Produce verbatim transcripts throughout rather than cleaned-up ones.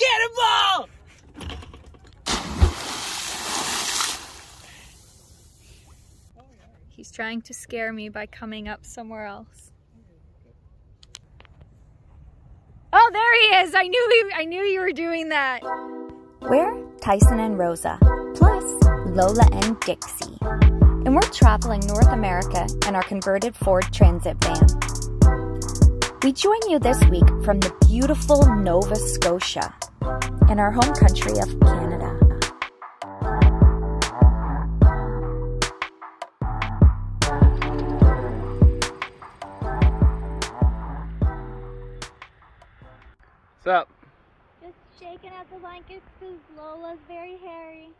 Cannonball! He's trying to scare me by coming up somewhere else. Oh, there he is! I knew he, I knew you were doing that. We're Tyson and Rosa, plus Lola and Dixie, and we're traveling North America in our converted Ford Transit van. We join you this week from the beautiful Nova Scotia, in our home country of Canada. What's up? Just shaking out the blankets because Lola's very hairy.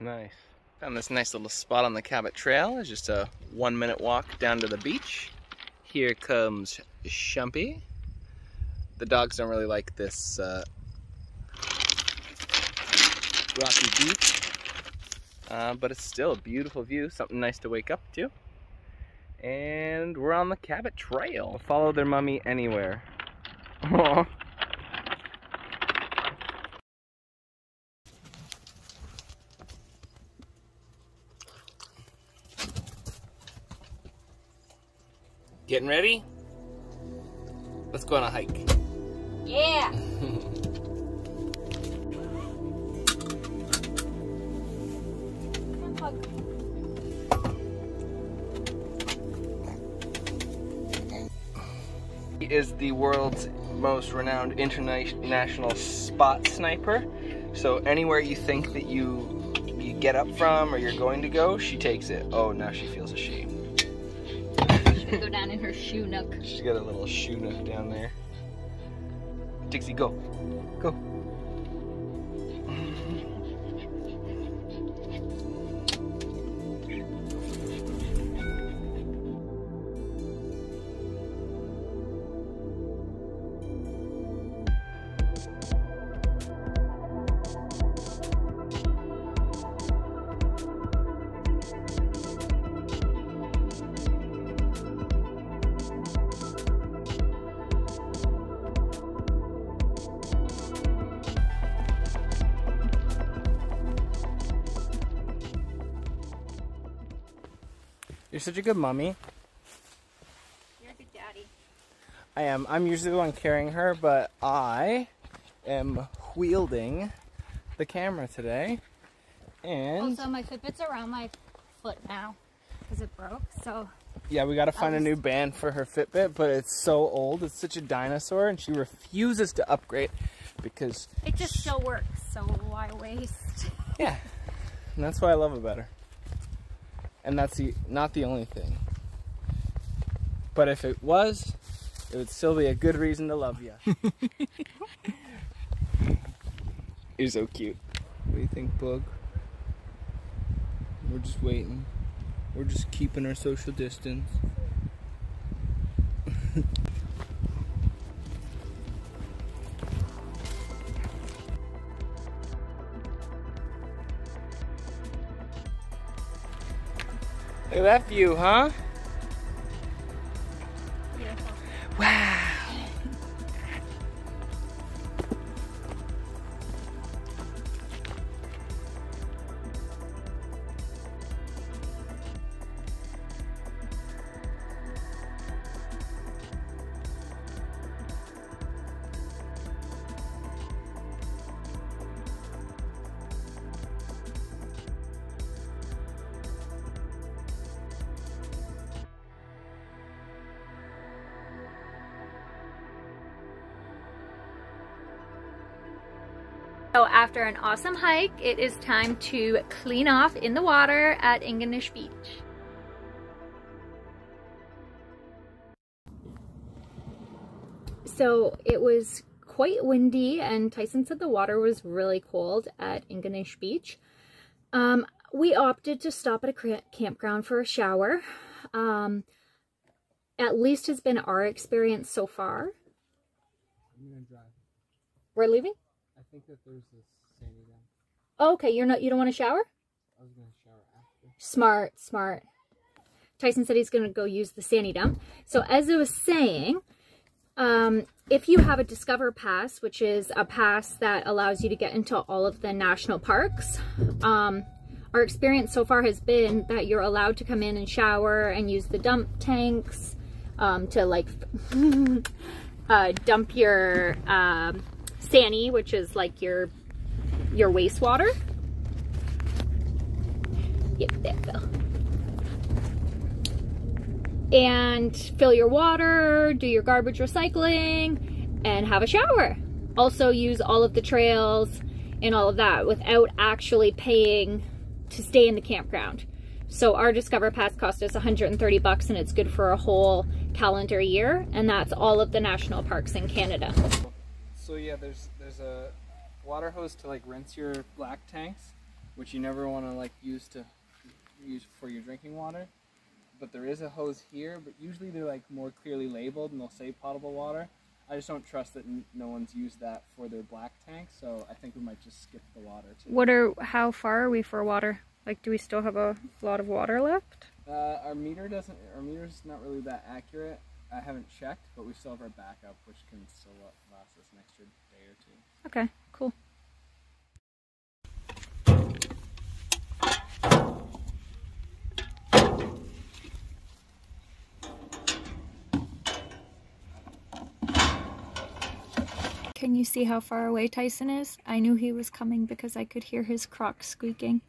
Nice. Found this nice little spot on the Cabot Trail. It's just a one minute walk down to the beach. Here comes Shumpy. The dogs don't really like this uh, rocky beach, uh, but it's still a beautiful view, something nice to wake up to. And we're on the Cabot Trail. Follow their mummy anywhere. Aww. Getting ready? Let's go on a hike. Yeah! Come on, hug. He is the world's most renowned international spot sniper. So anywhere you think that you, you get up from or you're going to go, she takes it. Oh, now she feels ashamed. Go down in her shoe nook. She's got a little shoe nook down there. Dixie, go. Go. You're such a good mommy. You're a good daddy. I am. I'm usually the one carrying her, but I am wielding the camera today. And also, my Fitbit's around my foot now because it broke. So yeah, we got to find just... a new band for her Fitbit, but it's so old. It's such a dinosaur, and she refuses to upgrade because it just still works. So why waste? Yeah, and that's what I love about her. And that's the, not the only thing. But if it was, it would still be a good reason to love you. You're so cute. What do you think, Bug? We're just waiting. We're just keeping our social distance. Look at that view, huh? Beautiful. Wow! So after an awesome hike, it is time to clean off in the water at Ingonish Beach. So it was quite windy and Tyson said the water was really cold at Ingonish Beach. Um, we opted to stop at a campground for a shower. Um, at least has been our experience so far. I'm gonna drive. We're leaving? I think that there's this sandy down. Oh, okay, you're not. You don't want to shower? I was going to shower after. Smart, smart. Tyson said he's going to go use the sandy dump. So as I was saying, Um, if you have a Discover Pass, which is a pass that allows you to get into all of the national parks, um, our experience so far has been that you're allowed to come in and shower and use the dump tanks um, to like uh, dump your um, sani, which is like your your wastewater. Yep, there, Bill. And fill your water, do your garbage recycling, and have a shower. Also use all of the trails and all of that without actually paying to stay in the campground. So our Discover Pass cost us one hundred thirty bucks, and it's good for a whole calendar year, and that's all of the national parks in Canada. So yeah, there's there's a water hose to like rinse your black tanks, which you never want to like use to use for your drinking water. But there is a hose here, but usually they're like more clearly labeled and they'll say potable water. I just don't trust that n no one's used that for their black tank, so I think we might just skip the water too. What are, how far are we for water? Like, do we still have a lot of water left? Uh, our meter doesn't, our meter's not really that accurate. I haven't checked, but we still have our backup, which can still last us an extra day or two. Okay, cool. Can you see how far away Tyson is? I knew he was coming because I could hear his croc squeaking.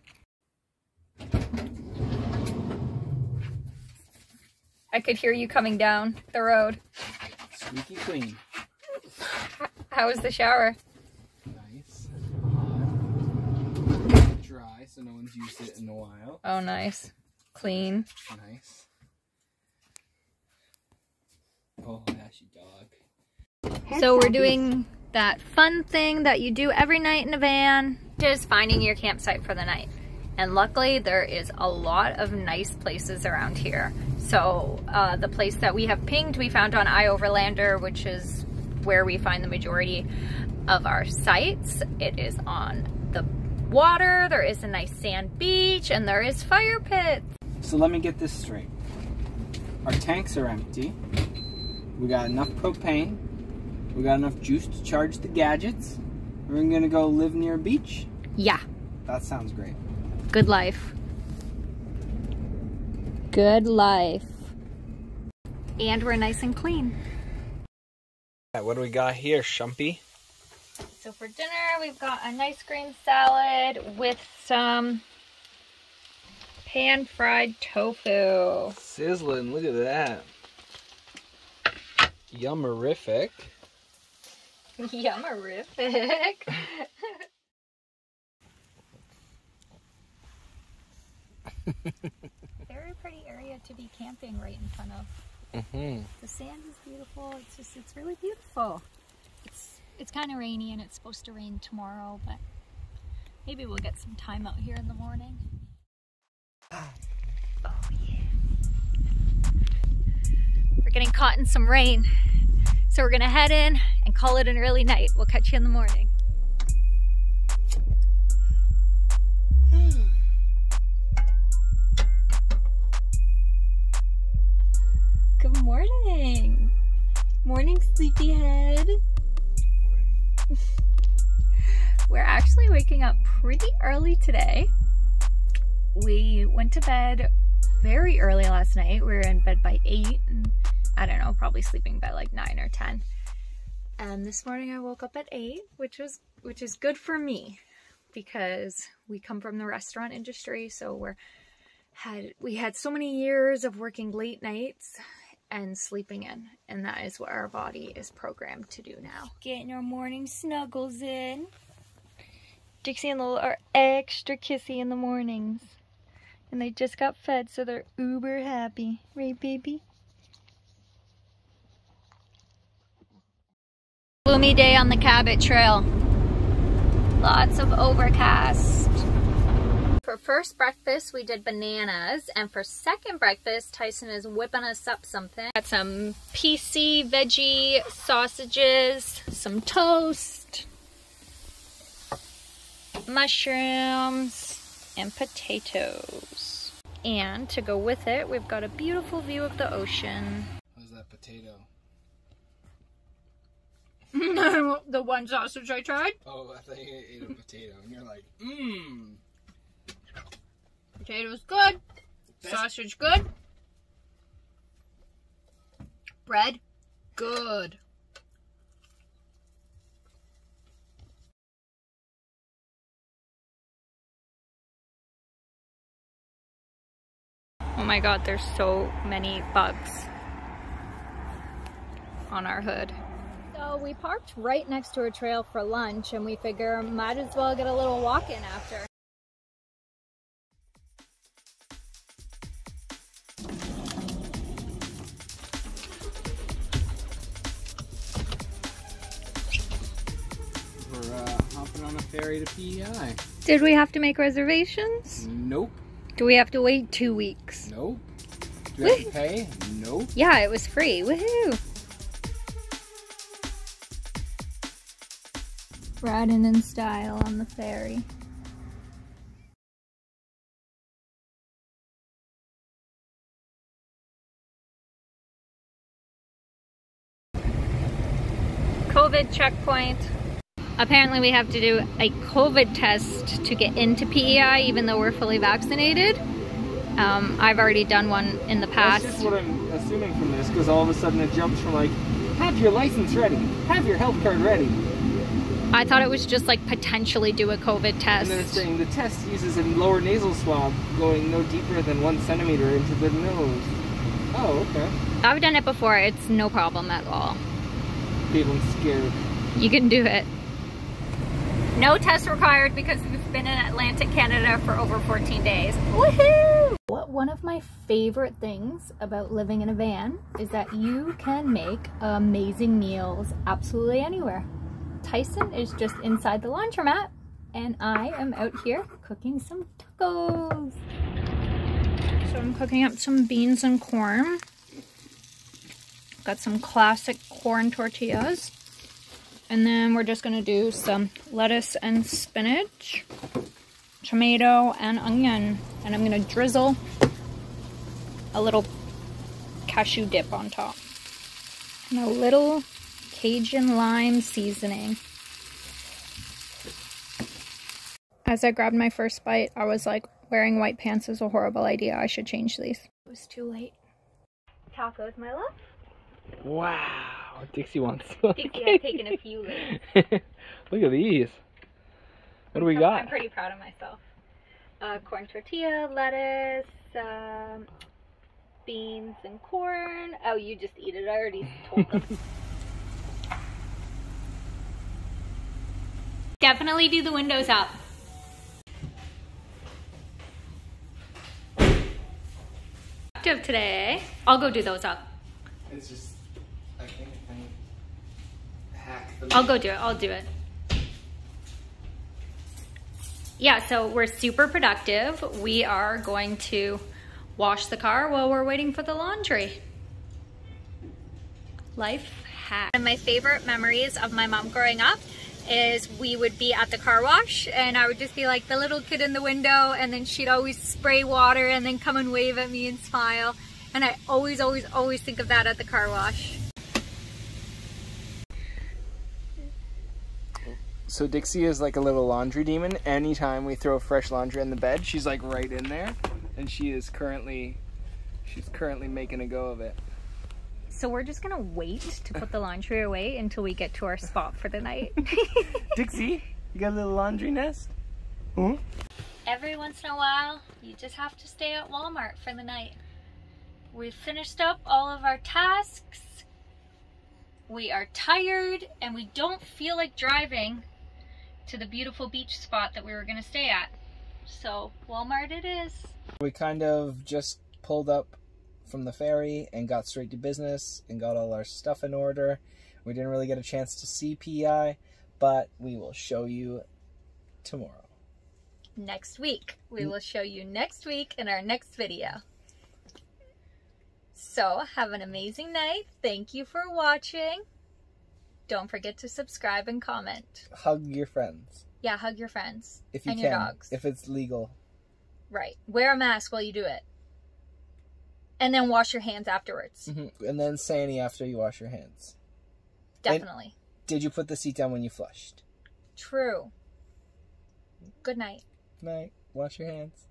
I could hear you coming down the road. Squeaky clean. How was the shower? Nice. Dry, so no one's used it in a while. Oh, nice. Clean. Nice. Oh, ashy dog. So we're doing that fun thing that you do every night in a van, just finding your campsite for the night. And luckily there is a lot of nice places around here. So uh, the place that we have pinged, we found on iOverlander, which is where we find the majority of our sites. It is on the water, there is a nice sand beach, and there is fire pits. So let me get this straight. Our tanks are empty. We got enough propane. We got enough juice to charge the gadgets. We're gonna go live near a beach? Yeah. That sounds great. Good life. Good life. And we're nice and clean. What do we got here, Shumpy? So for dinner, we've got a nice green salad with some pan-fried tofu. Sizzling, look at that. Yummerific. Yummerific. Very pretty area to be camping right in front of. Mm-hmm. The sand is beautiful. It's just, it's really beautiful. It's it's kind of rainy and it's supposed to rain tomorrow, but maybe we'll get some time out here in the morning. Oh yeah. We're getting caught in some rain. So we're gonna head in and call it an early night. We'll catch you in the morning. Good morning. Morning, sleepyhead. Morning. We're actually waking up pretty early today. We went to bed very early last night. We were in bed by eight, and I don't know, probably sleeping by like nine or ten. And this morning I woke up at eight, which was which is good for me because we come from the restaurant industry, so we're had we had so many years of working late nights and sleeping in, and that is what our body is programmed to do now. Getting our morning snuggles in. Dixie and Lola are extra kissy in the mornings, and they just got fed, so they're uber happy, right baby? Gloomy day on the Cabot Trail. Lots of overcast. For first breakfast, we did bananas, and for second breakfast, Tyson is whipping us up something. Got some P C veggie sausages, some toast, mushrooms, and potatoes. And to go with it, we've got a beautiful view of the ocean. What is that potato? The one sausage I tried? Oh, I thought you ate a potato and you're like, mmm. Potato's good. Best. Sausage good. Bread good. Oh my god, there's so many bugs on our hood. So we parked right next to a trail for lunch and we figure might as well get a little walk in after. We're uh, hopping on a ferry to P E I. Did we have to make reservations? Nope. Do we have to wait two weeks? Nope. Do we have to pay? Nope. Yeah, it was free. Woohoo! Riding in style on the ferry. COVID checkpoint. Apparently we have to do a COVID test to get into P E I even though we're fully vaccinated. Um, I've already done one in the past. That's just what I'm assuming from this, because all of a sudden it jumps from like, have your license ready, have your health card ready. I thought it was just like potentially do a COVID test. And then it's saying the test uses a lower nasal swab going no deeper than one centimeter into the nose. Oh, okay. I've done it before, it's no problem at all. People are scared. You can do it. No tests required because we've been in Atlantic Canada for over fourteen days. Woohoo! What one of my favorite things about living in a van is that you can make amazing meals absolutely anywhere. Tyson is just inside the laundromat and I am out here cooking some tacos. So I'm cooking up some beans and corn. Got some classic corn tortillas. And then we're just going to do some lettuce and spinach, tomato and onion. And I'm going to drizzle a little cashew dip on top. And a little Cajun lime seasoning. As I grabbed my first bite, I was like, wearing white pants is a horrible idea. I should change these. It was too late. Tacos, my love. Wow. Dixie wants one. Dixie has taken a few lanes. Look at these. What do we got? I'm pretty proud of myself. Uh, corn tortilla, lettuce, um, beans and corn. Oh, you just eat it. I already told them. Definitely do the windows up. Active today. I'll go do those up. It's just... I think I hack them. I'll go do it. I'll do it. Yeah, so we're super productive. We are going to wash the car while we're waiting for the laundry. Life hack. And my favorite memories of my mom growing up is we would be at the car wash and I would just be like the little kid in the window, and then she'd always spray water and then come and wave at me and smile. And I always, always, always think of that at the car wash. So Dixie is like a little laundry demon. Anytime we throw fresh laundry in the bed, she's like right in there, and she is currently, she's currently making a go of it. So we're just gonna wait to put the laundry away until we get to our spot for the night. Dixie, you got a little laundry nest? Huh? Every once in a while, you just have to stay at Walmart for the night. We've finished up all of our tasks. We are tired, and we don't feel like driving to the beautiful beach spot that we were gonna stay at. So Walmart it is. We kind of just pulled up from the ferry and got straight to business and got all our stuff in order. We didn't really get a chance to see P E I, but we will show you tomorrow. Next week. We will show you next week in our next video. So have an amazing night. Thank you for watching. Don't forget to subscribe and comment. Hug your friends. Yeah, hug your friends. If you and can. Your dogs. If it's legal. Right. Wear a mask while you do it. And then wash your hands afterwards. Mm-hmm. And then say any after you wash your hands. Definitely. And Did you put the seat down when you flushed? True. Good night. Good night. Wash your hands.